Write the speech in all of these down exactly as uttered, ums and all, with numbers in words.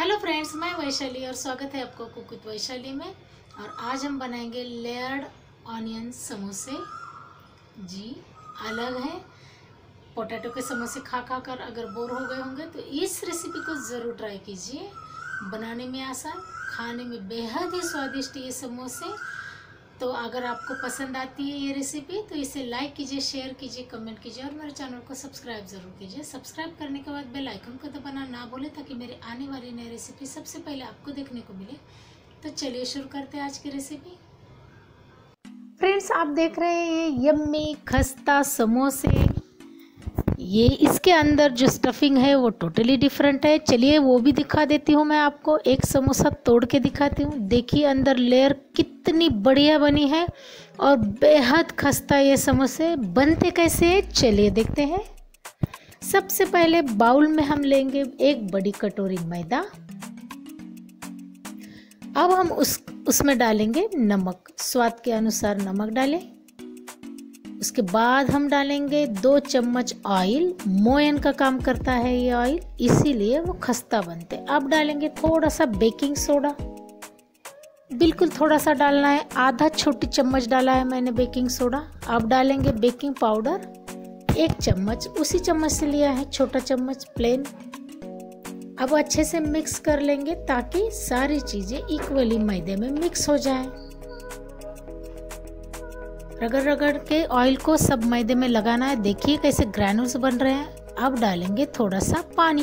Hello friends, मैं वैशाली और स्वागत है आपको कुक विद वैशाली में। और आज हम बनाएंगे लेयर्ड ऑनियन समोसे। जी अलग है, पोटैटो के समोसे खा खा कर अगर बोर हो गए होंगे तो इस रेसिपी को ज़रूर ट्राई कीजिए। बनाने में आसान, खाने में बेहद ही स्वादिष्ट ये समोसे। तो अगर आपको पसंद आती है ये रेसिपी तो इसे लाइक कीजिए, शेयर कीजिए, कमेंट कीजिए और मेरे चैनल को सब्सक्राइब ज़रूर कीजिए। सब्सक्राइब करने के बाद बेल आइकन को दबाना ना भूलें ताकि मेरे आने वाली नई रेसिपी सबसे पहले आपको देखने को मिले। तो चलिए शुरू करते हैं आज की रेसिपी। फ्रेंड्स, आप देख रहे हैं यम्मी खस्ता समोसे। ये इसके अंदर जो स्टफिंग है वो टोटली डिफरेंट है। चलिए वो भी दिखा देती हूँ मैं आपको। एक समोसा तोड़ के दिखाती हूँ। देखिए अंदर लेयर कितनी बढ़िया बनी है और बेहद खस्ता। ये समोसे बनते कैसे हैं चलिए देखते हैं। सबसे पहले बाउल में हम लेंगे एक बड़ी कटोरी मैदा। अब हम उस उसमें डालेंगे नमक, स्वाद के अनुसार नमक डालें। उसके बाद हम डालेंगे दो चम्मच ऑयल। मोयन का काम करता है ये ऑयल, इसीलिए वो खस्ता बनते। अब डालेंगे थोड़ा सा बेकिंग सोडा, बिल्कुल थोड़ा सा डालना है। आधा छोटी चम्मच डाला है मैंने बेकिंग सोडा। अब डालेंगे बेकिंग पाउडर एक चम्मच, उसी चम्मच से लिया है, छोटा चम्मच प्लेन। अब अच्छे से मिक्स कर लेंगे ताकि सारी चीज़ें इक्वली मैदे में मिक्स हो जाए। रगड़ रगड़ के ऑयल को सब मैदे में लगाना है। देखिए कैसे ग्रैनुल्स बन रहे हैं। अब डालेंगे थोड़ा सा पानी।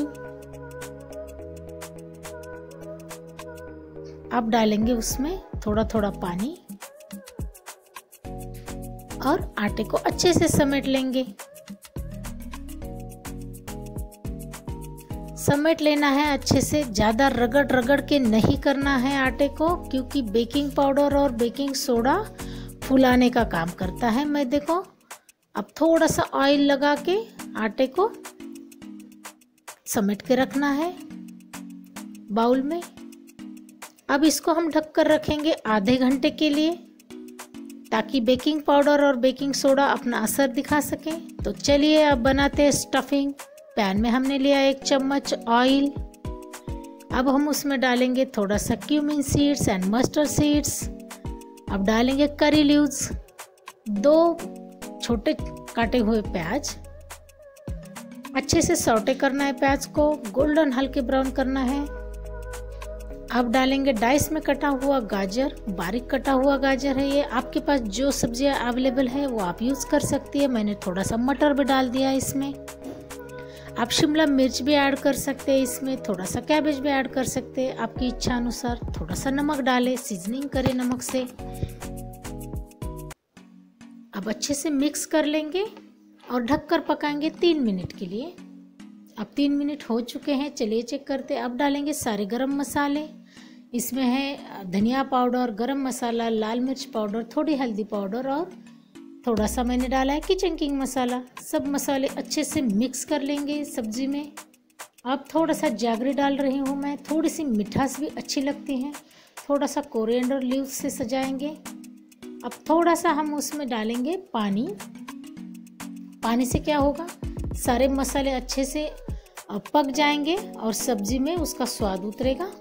अब डालेंगे उसमें थोड़ा थोड़ा पानी और आटे को अच्छे से समेट लेंगे। समेट लेना है अच्छे से, ज़्यादा रगड़ रगड़ के नहीं करना है आटे को, क्योंकि बेकिंग पाउडर और बेकिंग सोडा फुलाने का काम करता है मैदे को। अब थोड़ा सा ऑयल लगा के आटे को समेट के रखना है बाउल में। अब इसको हम ढक कर रखेंगे आधे घंटे के लिए ताकि बेकिंग पाउडर और बेकिंग सोडा अपना असर दिखा सके। तो चलिए अब बनाते हैं स्टफिंग। पैन में हमने लिया एक चम्मच ऑयल। अब हम उसमें डालेंगे थोड़ा सा cumin seeds and mustard seeds. अब डालेंगे करी लीव्स, दो छोटे काटे हुए प्याज। अच्छे से सौटे करना है प्याज को, गोल्डन हल्के ब्राउन करना है। अब डालेंगे डाइस में कटा हुआ गाजर, बारीक कटा हुआ गाजर है ये। आपके पास जो सब्जियां अवेलेबल है वो आप यूज़ कर सकती है। मैंने थोड़ा सा मटर भी डाल दिया इसमें। आप शिमला मिर्च भी ऐड कर सकते हैं इसमें, थोड़ा सा कैबेज भी ऐड कर सकते हैं आपकी इच्छा अनुसार। थोड़ा सा नमक डालें, सीजनिंग करें नमक से। अब अच्छे से मिक्स कर लेंगे और ढककर पकाएंगे तीन मिनट के लिए। अब तीन मिनट हो चुके हैं, चलिए चेक करते। अब डालेंगे सारे गरम मसाले। इसमें है धनिया पाउडर, गरम मसाला, लाल मिर्च पाउडर, थोड़ी हल्दी पाउडर और थोड़ा सा मैंने डाला है किचन किंग मसाला। सब मसाले अच्छे से मिक्स कर लेंगे सब्जी में। अब थोड़ा सा जैगरी डाल रही हूँ मैं, थोड़ी सी मिठास भी अच्छी लगती है। थोड़ा सा कोरिएंडर लीव्स से सजाएंगे। अब थोड़ा सा हम उसमें डालेंगे पानी। पानी से क्या होगा, सारे मसाले अच्छे से पक जाएंगे और सब्जी में उसका स्वाद उतरेगा।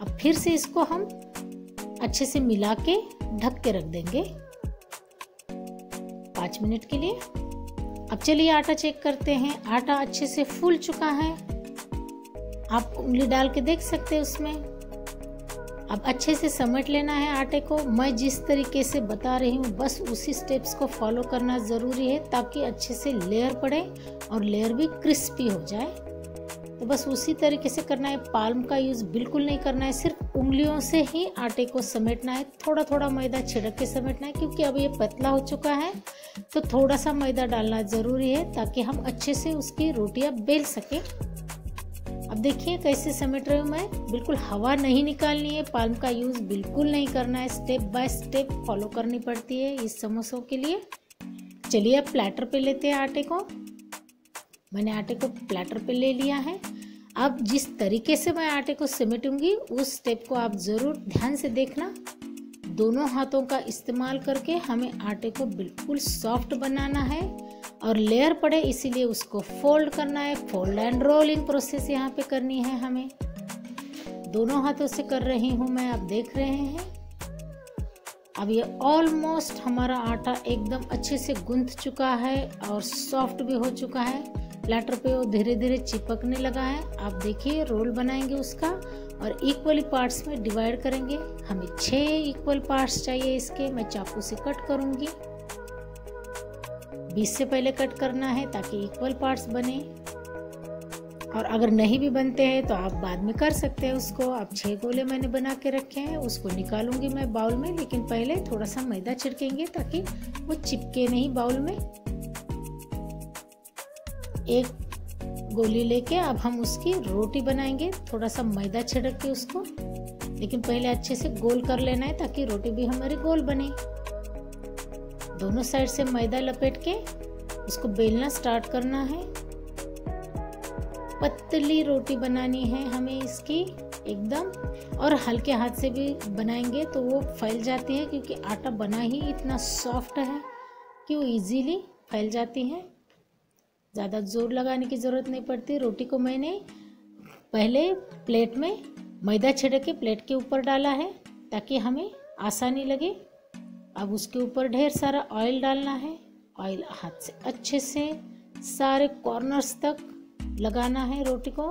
अब फिर से इसको हम अच्छे से मिला के ढक के रख देंगे पाँच मिनट के लिए। अब चलिए आटा चेक करते हैं। आटा अच्छे से फूल चुका है, आप उंगली डाल के देख सकते हैं उसमें। अब अच्छे से समेट लेना है आटे को। मैं जिस तरीके से बता रही हूँ बस उसी स्टेप्स को फॉलो करना ज़रूरी है ताकि अच्छे से लेयर पड़े और लेयर भी क्रिस्पी हो जाए। तो बस उसी तरीके से करना है, पाल्म का यूज़ बिल्कुल नहीं करना है। सिर्फ उंगलियों से ही आटे को समेटना है, थोड़ा थोड़ा मैदा छिड़क के समेटना है, क्योंकि अब ये पतला हो चुका है तो थोड़ा सा मैदा डालना ज़रूरी है ताकि हम अच्छे से उसकी रोटियां बेल सकें। अब देखिए कैसे समेट रही हूँ मैं, बिल्कुल हवा नहीं निकालनी है, पाल्म का यूज़ बिल्कुल नहीं करना है। स्टेप बाय स्टेप फॉलो करनी पड़ती है इस समोसों के लिए। चलिए अब प्लेटर पे लेते हैं आटे को। मैंने आटे को प्लेटर पे ले लिया है। अब जिस तरीके से मैं आटे को समेटूंगी उस स्टेप को आप ज़रूर ध्यान से देखना। दोनों हाथों का इस्तेमाल करके हमें आटे को बिल्कुल सॉफ्ट बनाना है और लेयर पड़े इसीलिए उसको फोल्ड करना है। फोल्ड एंड रोलिंग प्रोसेस यहाँ पे करनी है हमें। दोनों हाथों से कर रही हूँ मैं, आप देख रहे हैं। अब ये ऑलमोस्ट हमारा आटा एकदम अच्छे से गूंथ चुका है और सॉफ्ट भी हो चुका है। प्लेटर पे वो धीरे धीरे चिपकने लगा है। आप देखिए रोल बनाएंगे उसका और इक्वली पार्ट्स में डिवाइड करेंगे। हमें छः इक्वल पार्ट्स चाहिए इसके। मैं चाकू से कट करूँगी। बीस से पहले कट करना है ताकि इक्वल पार्ट्स बने, और अगर नहीं भी बनते हैं तो आप बाद में कर सकते हैं उसको। आप छः गोले मैंने बना के रखे हैं, उसको निकालूंगी मैं बाउल में, लेकिन पहले थोड़ा सा मैदा छिड़केंगे ताकि वो चिपके नहीं बाउल में। एक गोली लेके अब हम उसकी रोटी बनाएंगे। थोड़ा सा मैदा छिड़क के उसको, लेकिन पहले अच्छे से गोल कर लेना है ताकि रोटी भी हमारी गोल बने। दोनों साइड से मैदा लपेट के उसको बेलना स्टार्ट करना है। पतली रोटी बनानी है हमें इसकी एकदम, और हल्के हाथ से भी बनाएंगे तो वो फैल जाती है, क्योंकि आटा बना ही इतना सॉफ्ट है कि वो इजीली फैल जाती है। ज़्यादा जोर लगाने की ज़रूरत नहीं पड़ती। रोटी को मैंने पहले प्लेट में मैदा छिड़क के प्लेट के ऊपर डाला है ताकि हमें आसानी लगे। अब उसके ऊपर ढेर सारा ऑयल डालना है। ऑयल हाथ से अच्छे से सारे कॉर्नर्स तक लगाना है रोटी को।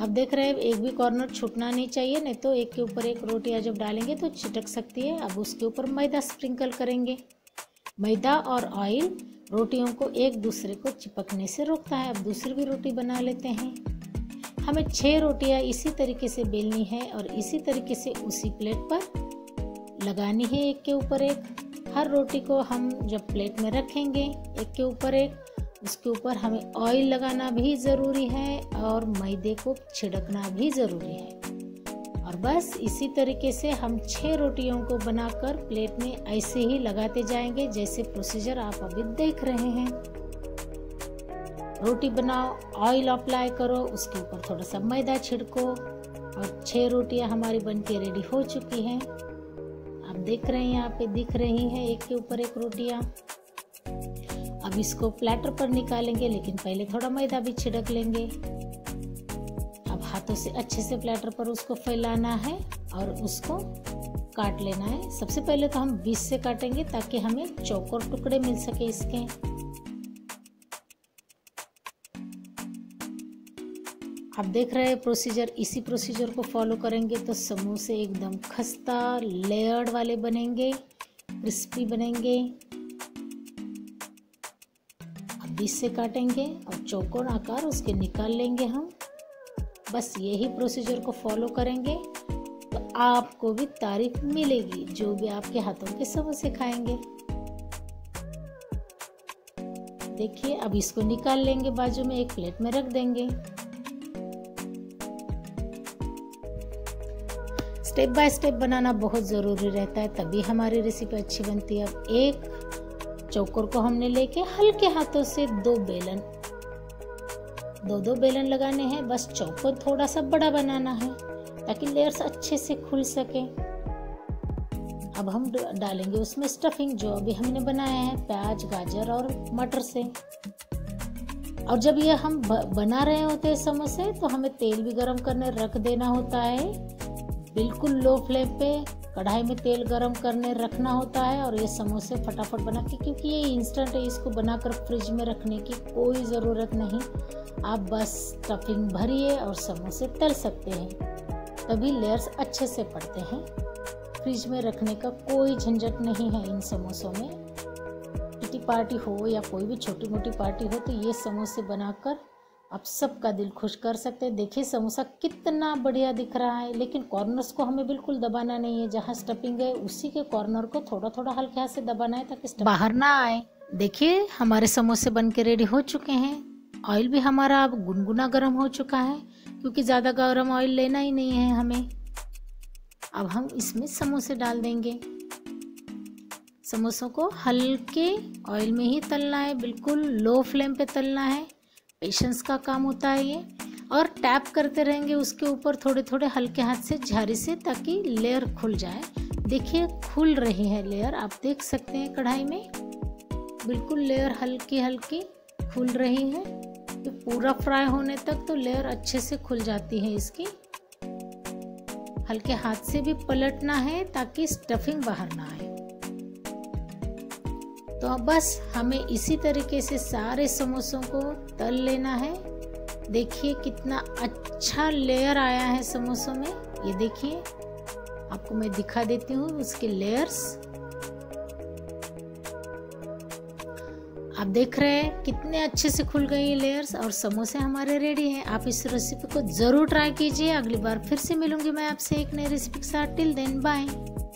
अब देख रहे हैं एक भी कॉर्नर छूटना नहीं चाहिए, नहीं तो एक के ऊपर एक रोटियां जब डालेंगे तो चिटक सकती है। अब उसके ऊपर मैदा स्प्रिंकल करेंगे। मैदा और ऑयल रोटियों को एक दूसरे को चिपकने से रोकता है। अब दूसरी भी रोटी बना लेते हैं। हमें छः रोटियां इसी तरीके से बेलनी है और इसी तरीके से उसी प्लेट पर लगानी है, एक के ऊपर एक। हर रोटी को हम जब प्लेट में रखेंगे एक के ऊपर एक, उसके ऊपर हमें ऑयल लगाना भी ज़रूरी है और मैदे को छिड़कना भी ज़रूरी है। और बस इसी तरीके से हम छः रोटियों को बनाकर प्लेट में ऐसे ही लगाते जाएंगे, जैसे प्रोसीजर आप अभी देख रहे हैं। रोटी बनाओ, ऑयल अप्लाई करो, उसके ऊपर थोड़ा सा मैदा छिड़को, और छः रोटियां हमारी बनके रेडी हो चुकी हैं। आप देख रहे हैं यहाँ पे दिख रही हैं एक के ऊपर एक रोटियाँ। अब इसको प्लेटर पर निकालेंगे, लेकिन पहले थोड़ा मैदा भी छिड़क लेंगे। अब हाथों से अच्छे से प्लेटर पर उसको फैलाना है और उसको काट लेना है। सबसे पहले तो हम बीच से काटेंगे ताकि हमें चौकोर टुकड़े मिल सके इसके। आप देख रहे हैं प्रोसीजर, इसी प्रोसीजर को फॉलो करेंगे तो समोसे एकदम खस्ता लेयर्ड वाले बनेंगे, क्रिस्पी बनेंगे। बीच से काटेंगे और चौकोर आकार उसके निकाल लेंगे हम। बस यही प्रोसीजर को फॉलो करेंगे तो आपको भी तारीफ मिलेगी, जो भी आपके हाथों के समोसे खाएंगे। देखिए अब इसको निकाल लेंगे, बाजू में एक प्लेट में रख देंगे। स्टेप बाय स्टेप बनाना बहुत ज़रूरी रहता है, तभी हमारी रेसिपी अच्छी बनती है। अब एक चौकोर को हमने लेके हल्के हाथों से दो बेलन दो दो बेलन लगाने हैं। बस चौकोर थोड़ा सा बड़ा बनाना है ताकि लेयर्स अच्छे से खुल सके। अब हम डालेंगे उसमें स्टफिंग, जो अभी हमने बनाया है प्याज, गाजर और मटर से। और जब ये हम बना रहे होते हैं समोसे तो हमें तेल भी गरम करने रख देना होता है। बिल्कुल लो फ्लेम पे कढ़ाई में तेल गरम करने रखना होता है। और ये समोसे फटाफट बना के, क्योंकि ये इंस्टेंट है, इसको बनाकर फ्रिज में रखने की कोई ज़रूरत नहीं। आप बस स्टफिंग भरिए और समोसे तल सकते हैं, तभी लेयर्स अच्छे से पड़ते हैं। फ्रिज में रखने का कोई झंझट नहीं है इन समोसों में। किटी पार्टी हो या कोई भी छोटी मोटी पार्टी हो तो ये समोसे बनाकर आप सबका दिल खुश कर सकते हैं। देखिए समोसा कितना बढ़िया दिख रहा है, लेकिन कॉर्नर्स को हमें बिल्कुल दबाना नहीं है। जहाँ स्टफिंग है उसी के कॉर्नर को थोड़ा थोड़ा हल्के हाथ से दबाना है ताकि बाहर ना आए। देखिए हमारे समोसे बनके रेडी हो चुके हैं। ऑयल भी हमारा अब गुनगुना गर्म हो चुका है, क्योंकि ज़्यादा गर्म ऑयल लेना ही नहीं है हमें। अब हम इसमें समोसे डाल देंगे। समोसों को हल्के ऑयल में ही तलना है, बिल्कुल लो फ्लेम पे तलना है। पेशेंस का काम होता है ये। और टैप करते रहेंगे उसके ऊपर थोड़े थोड़े हल्के हाथ से, झारी से, ताकि लेयर खुल जाए। देखिए खुल रही है लेयर, आप देख सकते हैं कढ़ाई में बिल्कुल लेयर हल्की हल्की खुल रही है। क्योंकि पूरा फ्राई होने तक तो लेयर अच्छे से खुल जाती है इसकी। हल्के हाथ से भी पलटना है ताकि स्टफिंग बाहर ना आए। तो बस हमें इसी तरीके से सारे समोसों को तल लेना है। देखिए कितना अच्छा लेयर आया है समोसों में, ये देखिए आपको मैं दिखा देती हूँ उसके लेयर्स। आप देख रहे हैं कितने अच्छे से खुल गए ये लेयर्स और समोसे हमारे रेडी हैं। आप इस रेसिपी को ज़रूर ट्राई कीजिए। अगली बार फिर से मिलूंगी मैं आपसे एक नई रेसिपी के साथ। Till then bye.